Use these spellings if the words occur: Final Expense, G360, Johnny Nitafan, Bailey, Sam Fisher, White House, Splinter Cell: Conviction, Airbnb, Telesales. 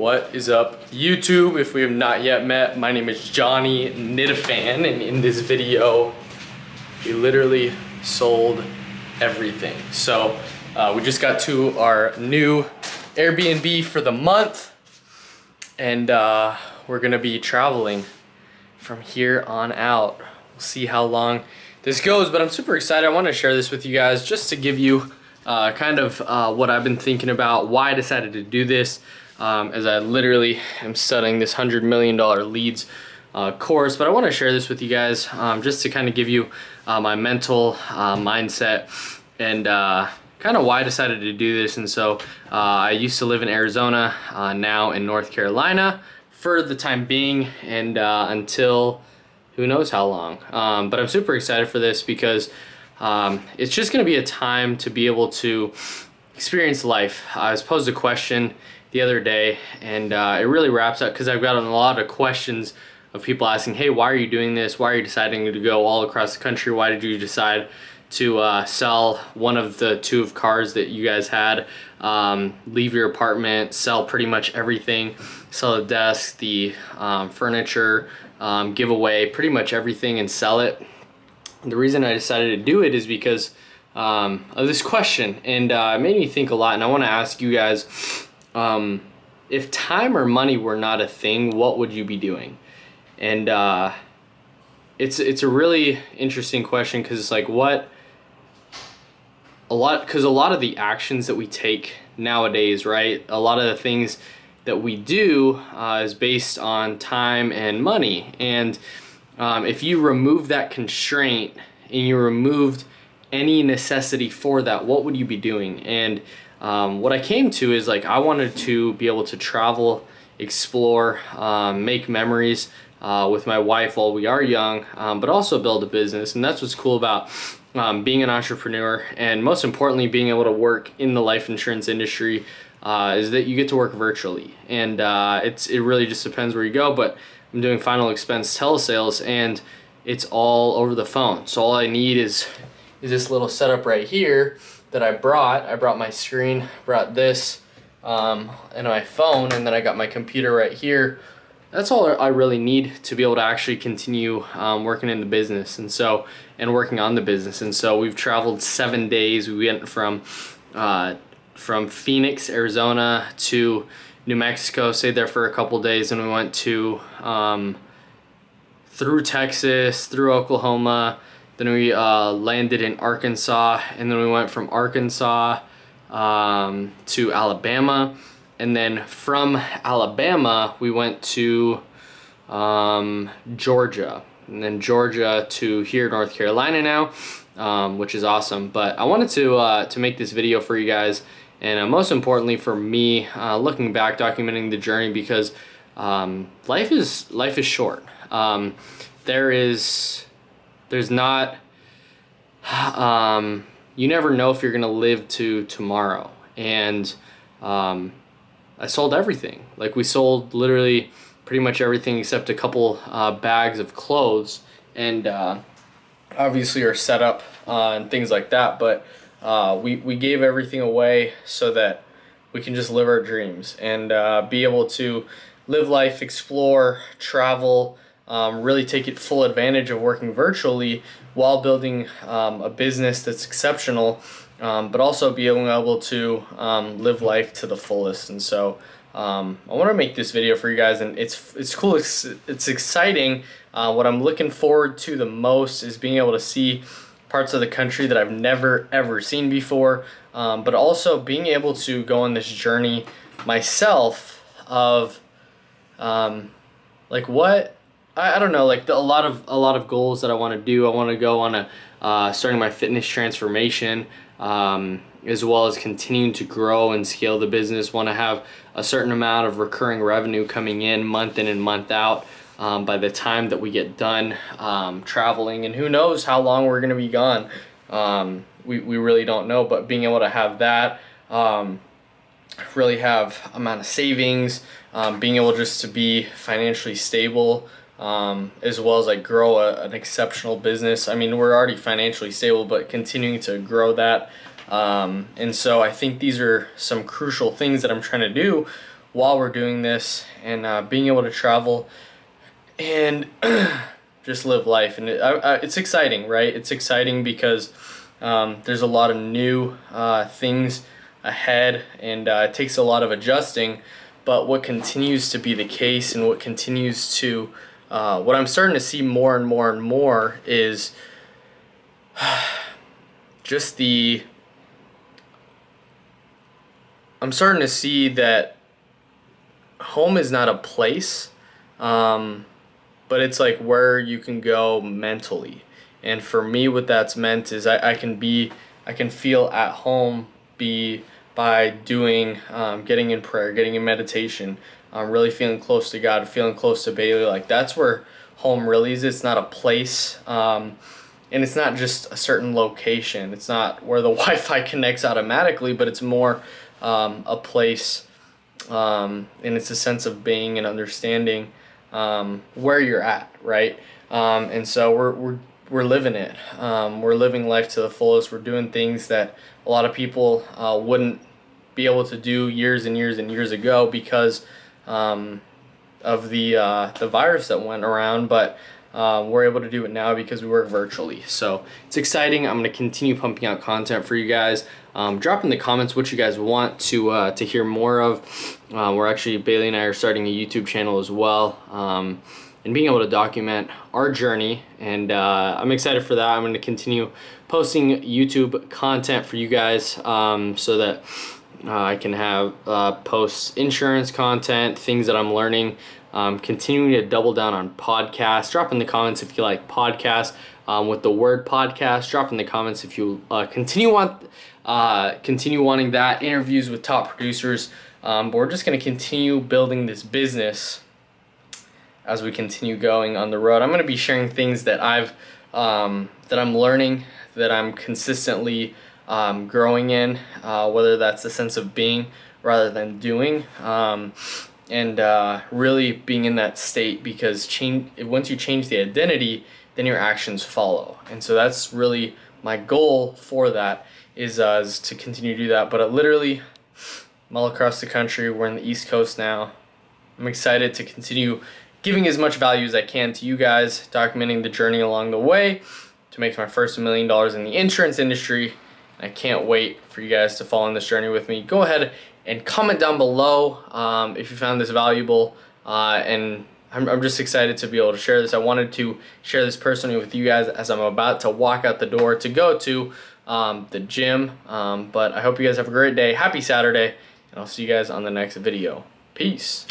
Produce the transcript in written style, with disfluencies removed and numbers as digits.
What is up, YouTube? If we have not yet met, my name is Johnny Nitafan, and in this video, we literally sold everything. So we just got to our new Airbnb for the month, and we're gonna be traveling from here on out. We'll see how long this goes, but I'm super excited. I want to share this with you guys just to give you kind of what I've been thinking about, why I decided to do this. As I literally am studying this $100 million leads course, but I want to share this with you guys just to kind of give you my mental mindset and kind of why I decided to do this. And so I used to live in Arizona, now in North Carolina for the time being, and until who knows how long. But I'm super excited for this because it's just going to be a time to be able to experience life. I was posed a question the other day, and it really wraps up because I've gotten a lot of questions of people asking, hey, why are you doing this? Why are you deciding to go all across the country? Why did you decide to sell one of the two cars that you guys had, leave your apartment, sell pretty much everything, sell the desk, the furniture, give away pretty much everything and sell it? The reason I decided to do it is because of this question, and it made me think a lot, and I want to ask you guys, if time or money were not a thing, what would you be doing? And it's a really interesting question, because it's like a lot of the actions that we take nowadays, right? A lot of the things that we do is based on time and money. And if you remove that constraint and you removed any necessity for that, what would you be doing? And what I came to is, like, I wanted to be able to travel, explore, make memories with my wife while we are young, but also build a business. And that's what's cool about being an entrepreneur, and most importantly, being able to work in the life insurance industry, is that you get to work virtually. And it really just depends where you go, but I'm doing final expense telesales, and it's all over the phone. So all I need is this little setup right here that I brought. I brought my screen, brought this and my phone, and then I got my computer right here. That's all I really need to be able to actually continue working in the business, and so, and working on the business. And so we've traveled 7 days. We went from Phoenix, Arizona to New Mexico, stayed there for a couple days, and we went to through Texas, through Oklahoma. Then we landed in Arkansas, and then we went from Arkansas to Alabama, and then from Alabama we went to Georgia, and then Georgia to here, North Carolina now, which is awesome. But I wanted to make this video for you guys, and most importantly for me, looking back, documenting the journey, because life is short. There's not, you never know if you're gonna live to tomorrow. And I sold everything. Like, we sold literally pretty much everything except a couple bags of clothes, and obviously our setup and things like that. But we gave everything away so that we can just live our dreams and be able to live life, explore, travel, really take it full advantage of working virtually while building a business that's exceptional, but also being able to live life to the fullest. And so I want to make this video for you guys, and it's cool, it's exciting. What I'm looking forward to the most is being able to see parts of the country that I've never ever seen before, but also being able to go on this journey myself of like, what I don't know, like a lot of goals that I want to do. I want to go on a starting my fitness transformation, as well as continuing to grow and scale the business. Want to have a certain amount of recurring revenue coming in and month out by the time that we get done traveling. And who knows how long we're going to be gone. We really don't know, but being able to have that, really have amount of savings, being able just to be financially stable, as well as like grow an exceptional business. I mean, we're already financially stable, but continuing to grow that. And so I think these are some crucial things that I'm trying to do while we're doing this, and being able to travel and just live life. And it's exciting, right? It's exciting because there's a lot of new things ahead, and it takes a lot of adjusting. But what continues to be the case, and what continues to what I'm starting to see more and more and more, is just the, I'm starting to see that home is not a place, but it's like where you can go mentally. And for me, what that's meant is I can feel at home by doing, getting in prayer, getting in meditation, really feeling close to God, feeling close to Bailey. Like, that's where home really is. It's not a place, and it's not just a certain location. It's not where the Wi-Fi connects automatically, but it's more a place, and it's a sense of being and understanding where you're at, right? And so we're living it. We're living life to the fullest. We're doing things that a lot of people wouldn't be able to do years and years and years ago because of the virus that went around. But we're able to do it now because we work virtually. So it's exciting. I'm going to continue pumping out content for you guys. Drop in the comments what you guys want to hear more of. We're actually, Bailey and I are starting a YouTube channel as well. And being able to document our journey, and I'm excited for that. I'm going to continue posting YouTube content for you guys, so that I can have posts, insurance content, things that I'm learning, continuing to double down on podcasts. Drop in the comments if you like podcasts, with the word podcast. Drop in the comments if you continue wanting that, interviews with top producers. But we're just going to continue building this business as we continue going on the road. I'm going to be sharing things that I've that I'm learning, that I'm consistently growing in, whether that's a sense of being rather than doing, and really being in that state, because once you change the identity, then your actions follow. And so that's really my goal for that, is to continue to do that. But literally, I'm all across the country. We're in the East Coast now. I'm excited to continue giving as much value as I can to you guys, documenting the journey along the way to make my first $1 million in the insurance industry. And I can't wait for you guys to follow on this journey with me. Go ahead and comment down below if you found this valuable, and I'm just excited to be able to share this. I wanted to share this personally with you guys as I'm about to walk out the door to go to the gym, but I hope you guys have a great day. Happy Saturday, and I'll see you guys on the next video. Peace.